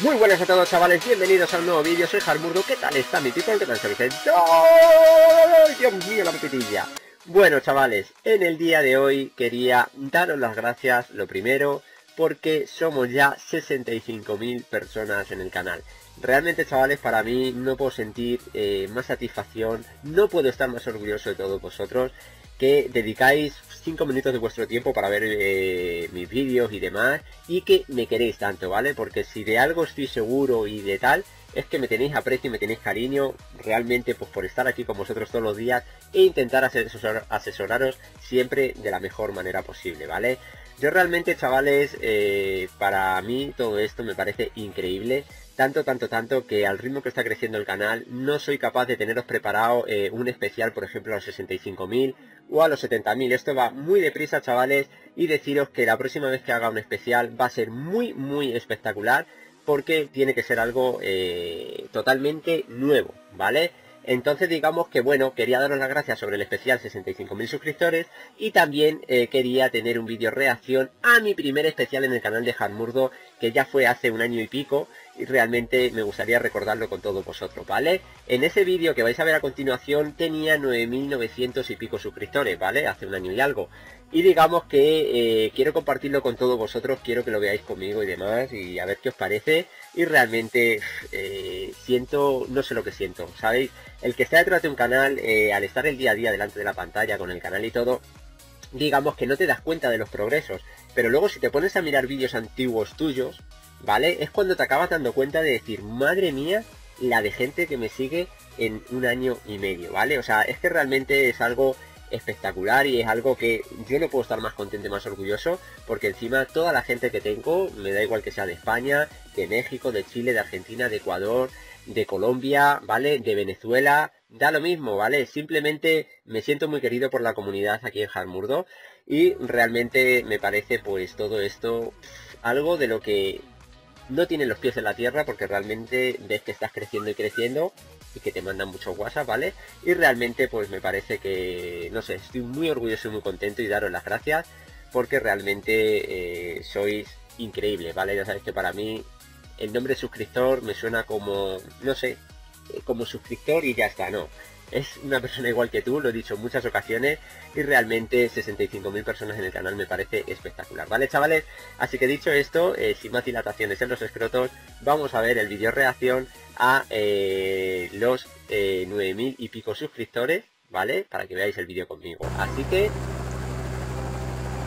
Muy buenas a todos, chavales, bienvenidos a un nuevo vídeo. Soy HardMurdog, ¿qué tal está mi people? ¿Qué tal está Vicente? ¡Oh, Dios mío, la petitilla! Bueno, chavales, en el día de hoy quería daros las gracias, lo primero, porque somos ya 65.000 personas en el canal. Realmente, chavales, para mí no puedo sentir más satisfacción, no puedo estar más orgulloso de todos vosotros, que dedicáis 5 minutos de vuestro tiempo para ver mis vídeos y demás, y que me queréis tanto, ¿vale? Porque si de algo estoy seguro y de tal, es que me tenéis aprecio y me tenéis cariño, realmente, pues por estar aquí con vosotros todos los días e intentar asesoraros siempre de la mejor manera posible, ¿vale? Yo realmente, chavales, para mí todo esto me parece increíble. Tanto que al ritmo que está creciendo el canal no soy capaz de teneros preparado un especial, por ejemplo, a los 65.000 o a los 70.000. Esto va muy deprisa, chavales, y deciros que la próxima vez que haga un especial va a ser muy, muy espectacular, porque tiene que ser algo totalmente nuevo, ¿vale? Entonces digamos que, bueno, quería daros las gracias sobre el especial 65.000 suscriptores, y también quería tener un vídeo reacción a mi primer especial en el canal de HardMurdog, que ya fue hace un año y pico, y realmente me gustaría recordarlo con todos vosotros, ¿vale? En ese vídeo que vais a ver a continuación tenía 9.900 y pico suscriptores, ¿vale? Hace un año y algo. Y digamos que quiero compartirlo con todos vosotros, quiero que lo veáis conmigo y demás, y a ver qué os parece. Y realmente siento, no sé lo que siento, ¿sabéis? El que está detrás de un canal, al estar el día a día delante de la pantalla con el canal y todo, digamos que no te das cuenta de los progresos. Pero luego si te pones a mirar vídeos antiguos tuyos, ¿vale? Es cuando te acabas dando cuenta de decir, madre mía, la de gente que me sigue en un año y medio, ¿vale? O sea, es que realmente es algo espectacular y es algo que yo no puedo estar más contento y más orgulloso, porque encima toda la gente que tengo, me da igual que sea de España, de México, de Chile, de Argentina, de Ecuador, de Colombia, ¿vale? De Venezuela, da lo mismo, ¿vale? Simplemente me siento muy querido por la comunidad aquí en HardMurdog, y realmente me parece, pues, todo esto algo de lo que no tienen los pies en la tierra, porque realmente ves que estás creciendo y creciendo y que te mandan muchos WhatsApp, ¿vale? Y realmente, pues, me parece que, no sé, estoy muy orgulloso y muy contento, y daros las gracias porque realmente sois increíbles, ¿vale? Ya sabéis que para mí el nombre suscriptor me suena como, no sé, como suscriptor y ya está, ¿no? Es una persona igual que tú, lo he dicho en muchas ocasiones, y realmente 65.000 personas en el canal me parece espectacular, ¿vale, chavales? Así que dicho esto, sin más dilataciones en los escrotos, vamos a ver el vídeo reacción a los 9.000 y pico suscriptores, ¿vale? Para que veáis el vídeo conmigo. Así que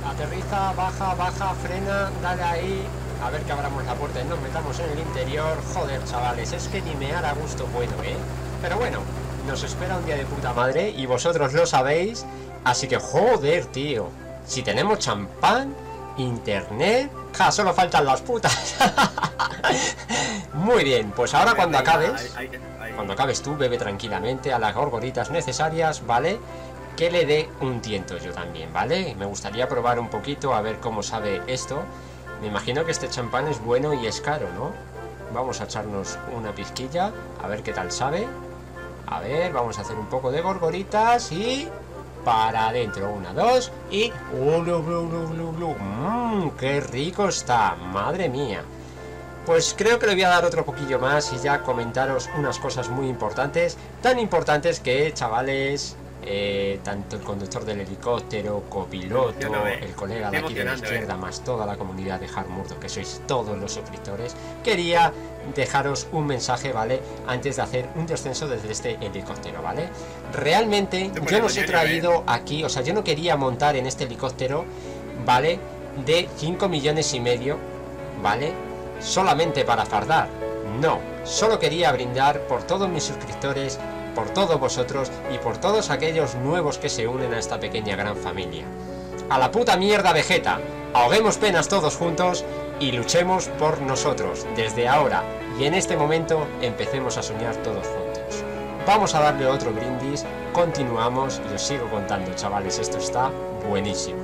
aterriza, baja, baja, frena, dale ahí. A ver que abramos la puerta y nos metamos en el interior. Joder, chavales, es que ni mear a gusto puedo, ¿eh? Pero bueno, nos espera un día de puta madre y vosotros lo sabéis, así que joder, tío, si tenemos champán, internet, ja, solo faltan las putas. Muy bien, pues ahora cuando acabes tú, bebe tranquilamente a las gorgoritas necesarias, ¿vale? Que le dé un tiento yo también, ¿vale? Me gustaría probar un poquito a ver cómo sabe esto. Me imagino que este champán es bueno y es caro, ¿no? Vamos a echarnos una pizquilla, a ver qué tal sabe. A ver, vamos a hacer un poco de gorgoritas y para adentro. Una, dos y... ¡Mmm, qué rico está! ¡Madre mía! Pues creo que le voy a dar otro poquillo más y ya comentaros unas cosas muy importantes. Tan importantes que, chavales, tanto el conductor del helicóptero, copiloto, el colega de aquí de la izquierda, más toda la comunidad de HardMurdog, que sois todos los suscriptores, quería dejaros un mensaje, ¿vale? Antes de hacer un descenso desde este helicóptero, ¿vale? Realmente yo los he traído aquí, o sea, yo no quería montar en este helicóptero, ¿vale? De 5,5 millones, ¿vale? Solamente para fardar, no, solo quería brindar por todos mis suscriptores, por todos vosotros y por todos aquellos nuevos que se unen a esta pequeña gran familia. A la puta mierda Vegeta, ahoguemos penas todos juntos y luchemos por nosotros desde ahora, y en este momento empecemos a soñar todos juntos. Vamos a darle otro brindis, continuamos y os sigo contando, chavales, esto está buenísimo.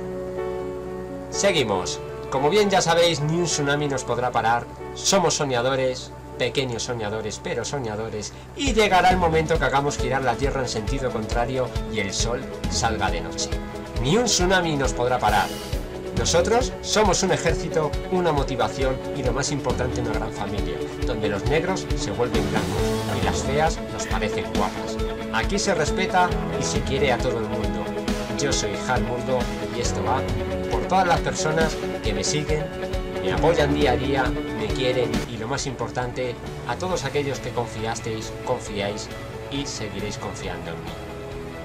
Seguimos, como bien ya sabéis, ni un tsunami nos podrá parar, somos soñadores, pequeños soñadores, pero soñadores, y llegará el momento que hagamos girar la tierra en sentido contrario y el sol salga de noche. Ni un tsunami nos podrá parar, Nosotros somos un ejército, una motivación y lo más importante, una gran familia, donde los negros se vuelven blancos y las feas nos parecen guapas. Aquí se respeta y se quiere a todo el mundo. Yo soy HardMurdog y esto va por todas las personas que me siguen, me apoyan día a día, me quieren y lo más importante, a todos aquellos que confiasteis, confiáis y seguiréis confiando en mí.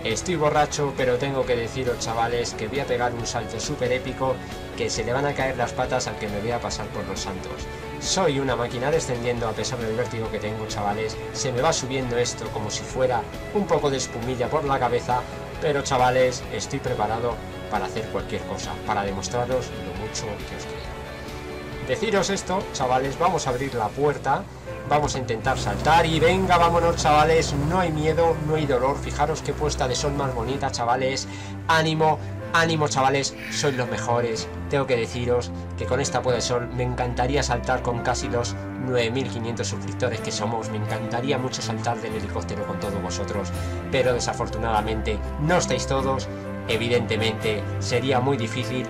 Estoy borracho, pero tengo que deciros, chavales, que voy a pegar un salto súper épico que se le van a caer las patas al que me voy a pasar por los santos. Soy una máquina descendiendo a pesar del vértigo que tengo, chavales. Se me va subiendo esto como si fuera un poco de espumilla por la cabeza, pero, chavales, estoy preparado para hacer cualquier cosa, para demostraros lo mucho que os quiero. Deciros esto, chavales, vamos a abrir la puerta. Vamos a intentar saltar y venga, vámonos, chavales, no hay miedo, no hay dolor. Fijaros qué puesta de sol más bonita, chavales. Ánimo, ánimo, chavales, sois los mejores. Tengo que deciros que con esta puesta de sol me encantaría saltar con casi los 9.500 suscriptores que somos. Me encantaría mucho saltar del helicóptero con todos vosotros, pero desafortunadamente no estáis todos. Evidentemente sería muy difícil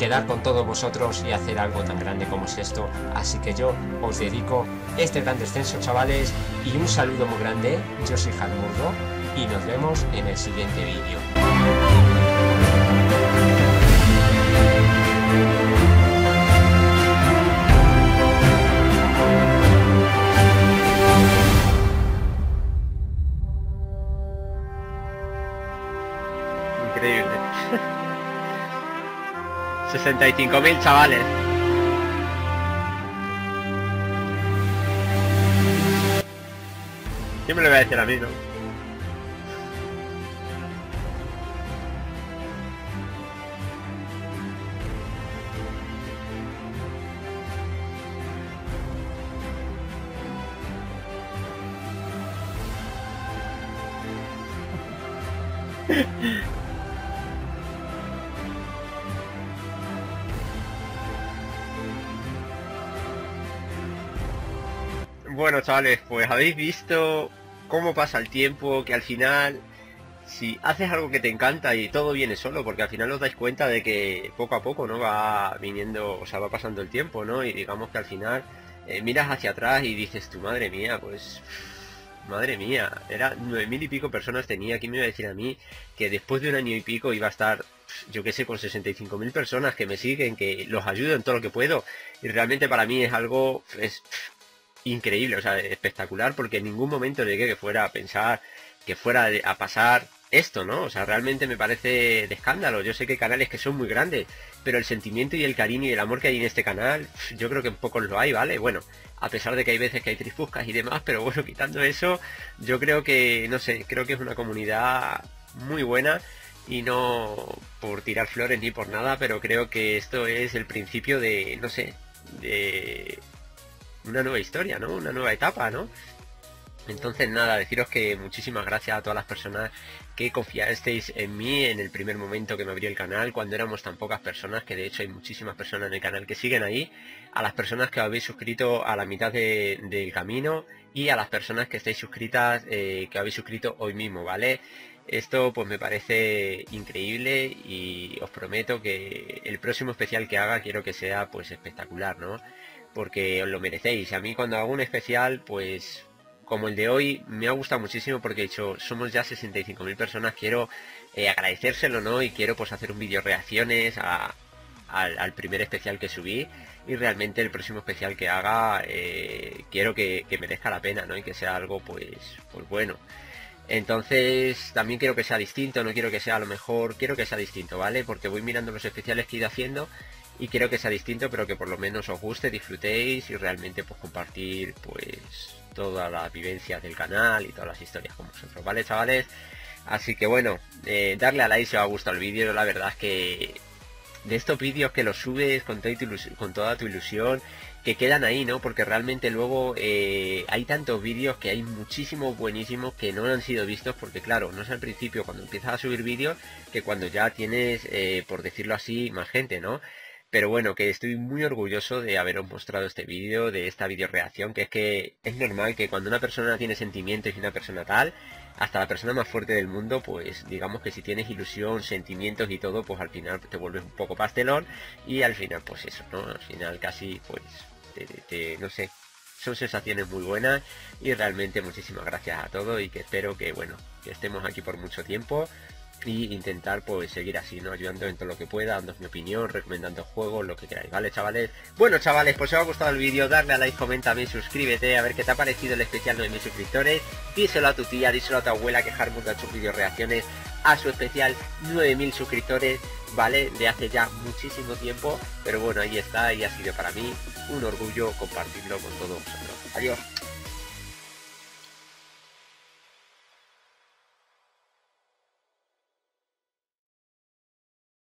quedar con todos vosotros y hacer algo tan grande como es esto, así que yo os dedico este gran descenso, chavales, y un saludo muy grande. Yo soy HardMurdog y nos vemos en el siguiente vídeo. Increíble. 65.000, chavales. Siempre le voy a decir a mí, ¿no? Bueno, chavales, pues habéis visto cómo pasa el tiempo, que al final, si haces algo que te encanta y todo viene solo, porque al final os dais cuenta de que poco a poco, ¿no?, va viniendo, o sea, va pasando el tiempo, ¿no? Y digamos que al final miras hacia atrás y dices, tu madre mía, pues... Madre mía, era 9.000 y pico personas tenía. ¿Quién me iba a decir a mí que después de un año y pico iba a estar, yo qué sé, con 65.000 personas que me siguen, que los ayudo en todo lo que puedo? Y realmente para mí es algo... es increíble, o sea, espectacular, porque en ningún momento llegué que fuera a pensar que fuera a pasar esto, ¿no? O sea, realmente me parece de escándalo. Yo sé que hay canales que son muy grandes, pero el sentimiento y el cariño y el amor que hay en este canal, yo creo que pocos lo hay, ¿vale? Bueno, a pesar de que hay veces que hay trifuscas y demás, pero bueno, quitando eso, yo creo que, no sé, creo que es una comunidad muy buena. Y no por tirar flores ni por nada, pero creo que esto es el principio de, no sé, de... una nueva historia, ¿no? Una nueva etapa, ¿no? Entonces nada, deciros que muchísimas gracias a todas las personas que confiasteis en mí en el primer momento que me abrió el canal, cuando éramos tan pocas personas, que de hecho hay muchísimas personas en el canal que siguen ahí, a las personas que os habéis suscrito a la mitad del camino y a las personas que estáis suscritas, que habéis suscrito hoy mismo, ¿vale? Esto pues me parece increíble y os prometo que el próximo especial que haga quiero que sea pues espectacular, ¿no? Porque os lo merecéis. A mí cuando hago un especial, pues como el de hoy, me ha gustado muchísimo porque he dicho, somos ya 65.000 personas, quiero agradecérselo, ¿no? Y quiero pues hacer un vídeo reacciones al primer especial que subí, y realmente el próximo especial que haga quiero que merezca la pena, ¿no? Y que sea algo pues bueno. Entonces también quiero que sea distinto, no quiero que sea a lo mejor, quiero que sea distinto, ¿vale? Porque voy mirando los especiales que he ido haciendo y quiero que sea distinto, pero que por lo menos os guste, disfrutéis y realmente pues compartir pues todas las vivencias del canal y todas las historias con vosotros, ¿vale, chavales? Así que bueno, darle a like si os ha gustado el vídeo. La verdad es que de estos vídeos que los subes con toda tu ilusión, que quedan ahí, ¿no? Porque realmente luego hay tantos vídeos, que hay muchísimos buenísimos que no han sido vistos, porque claro, no es al principio cuando empiezas a subir vídeos que cuando ya tienes, por decirlo así, más gente, ¿no? Pero bueno, que estoy muy orgulloso de haberos mostrado este vídeo, de esta videoreacción, que es normal que cuando una persona tiene sentimientos y una persona tal, hasta la persona más fuerte del mundo, pues digamos que si tienes ilusión, sentimientos y todo, pues al final te vuelves un poco pastelón y al final pues eso, ¿no? Al final casi pues, no sé, son sensaciones muy buenas y realmente muchísimas gracias a todos y que espero que, bueno, que estemos aquí por mucho tiempo. Y intentar pues seguir así, ¿no? Ayudando en todo lo que pueda, dando mi opinión, recomendando juegos, lo que queráis, ¿vale, chavales? Bueno, chavales, pues si os ha gustado el vídeo, darle a like, coméntame, suscríbete, a ver qué te ha parecido el especial de mis suscriptores. Díselo a tu tía, díselo a tu abuela, que HardMurdog ha hecho vídeo reacciones a su especial 9000 suscriptores, ¿vale? De hace ya muchísimo tiempo, pero bueno, ahí está y ha sido para mí un orgullo compartirlo con todos vosotros. Adiós.